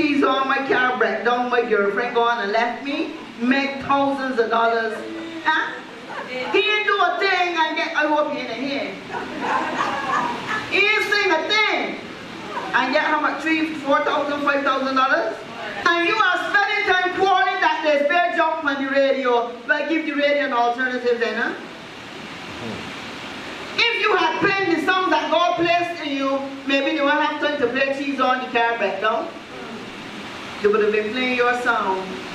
cheese on, my car break down, my girlfriend gone and left me, make thousands of dollars. Huh? He didn't do a thing, I hope he didn't hear. He didn't sing a thing. And yet how much? $3,000, $4,000, $5,000? And you are spending time calling that there's bad jump on the radio, but give the radio an alternative then, huh? If you had played the songs that God placed in you, maybe you wouldn't have time to play cheese on the car back down. You would have been playing your song.